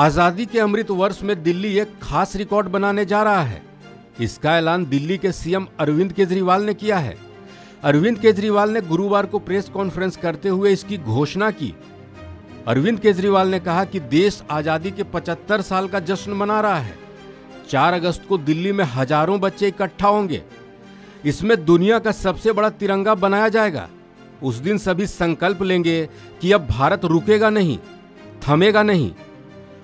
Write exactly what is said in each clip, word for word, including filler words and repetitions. आज़ादी के अमृत वर्ष में दिल्ली एक खास रिकॉर्ड बनाने जा रहा है। इसका ऐलान दिल्ली के सीएम अरविंद केजरीवाल ने किया है। अरविंद केजरीवाल ने गुरुवार को प्रेस कॉन्फ्रेंस करते हुए इसकी घोषणा की। अरविंद केजरीवाल ने कहा कि देश आज़ादी के पचहत्तर साल का जश्न मना रहा है। चार अगस्त को दिल्ली में हजारों बच्चे इकट्ठा होंगे। इसमें दुनिया का सबसे बड़ा तिरंगा बनाया जाएगा। उस दिन सभी संकल्प लेंगे कि अब भारत रुकेगा नहीं, थमेगा नहीं।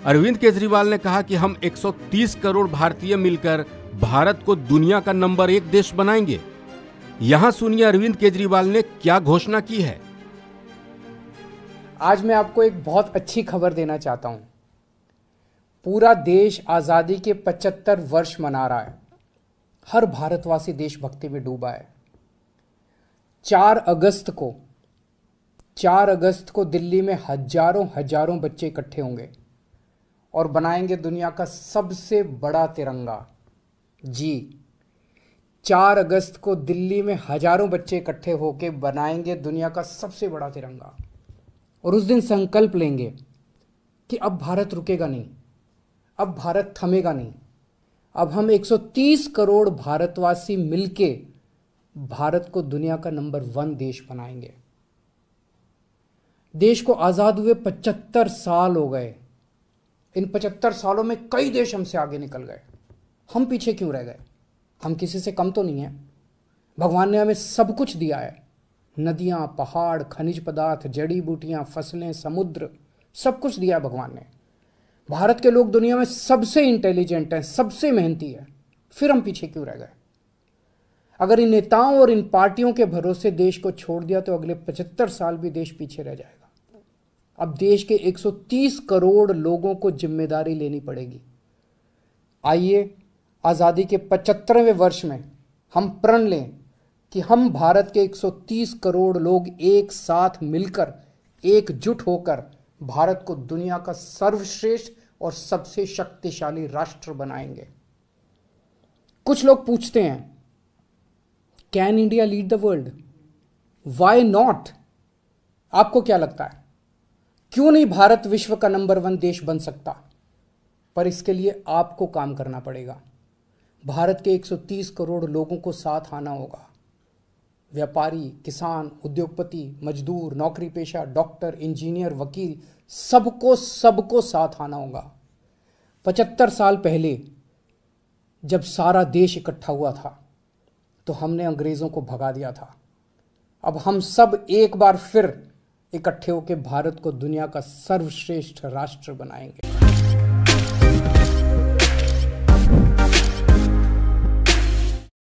अरविंद केजरीवाल ने कहा कि हम एक सौ तीस करोड़ भारतीय मिलकर भारत को दुनिया का नंबर एक देश बनाएंगे। यहां सुनिए अरविंद केजरीवाल ने क्या घोषणा की है। आज मैं आपको एक बहुत अच्छी खबर देना चाहता हूं। पूरा देश आज़ादी के पचहत्तर वर्ष मना रहा है। हर भारतवासी देशभक्ति में डूबा है। चार अगस्त को चार अगस्त को दिल्ली में हजारों हजारों बच्चे इकट्ठे होंगे और बनाएंगे दुनिया का सबसे बड़ा तिरंगा। जी, चार अगस्त को दिल्ली में हजारों बच्चे इकट्ठे होकर बनाएंगे दुनिया का सबसे बड़ा तिरंगा और उस दिन संकल्प लेंगे कि अब भारत रुकेगा नहीं, अब भारत थमेगा नहीं। अब हम एक सौ तीस करोड़ भारतवासी मिलके भारत को दुनिया का नंबर वन देश बनाएंगे। देश को आज़ाद हुए पचहत्तर साल हो गए। इन पचहत्तर सालों में कई देश हमसे आगे निकल गए। हम पीछे क्यों रह गए? हम किसी से कम तो नहीं है। भगवान ने हमें सब कुछ दिया है। नदियाँ, पहाड़, खनिज पदार्थ, जड़ी बूटियाँ, फसलें, समुद्र, सब कुछ दिया है भगवान ने। भारत के लोग दुनिया में सबसे इंटेलिजेंट हैं, सबसे मेहनती है। फिर हम पीछे क्यों रह गए? अगर इन नेताओं और इन पार्टियों के भरोसे देश को छोड़ दिया तो अगले पचहत्तर साल भी देश पीछे रह जाएगा। अब देश के एक सौ तीस करोड़ लोगों को जिम्मेदारी लेनी पड़ेगी। आइए आज़ादी के पचहत्तरवें वर्ष में हम प्रण लें कि हम भारत के एक सौ तीस करोड़ लोग एक साथ मिलकर, एकजुट होकर भारत को दुनिया का सर्वश्रेष्ठ और सबसे शक्तिशाली राष्ट्र बनाएंगे। कुछ लोग पूछते हैं, can India lead the world? Why not? आपको क्या लगता है, क्यों नहीं भारत विश्व का नंबर वन देश बन सकता? पर इसके लिए आपको काम करना पड़ेगा। भारत के एक सौ तीस करोड़ लोगों को साथ आना होगा। व्यापारी, किसान, उद्योगपति, मजदूर, नौकरी पेशा, डॉक्टर, इंजीनियर, वकील, सबको सबको साथ आना होगा। पचहत्तर साल पहले जब सारा देश इकट्ठा हुआ था तो हमने अंग्रेज़ों को भगा दिया था। अब हम सब एक बार फिर इकट्ठे होकर भारत को दुनिया का सर्वश्रेष्ठ राष्ट्र बनाएंगे।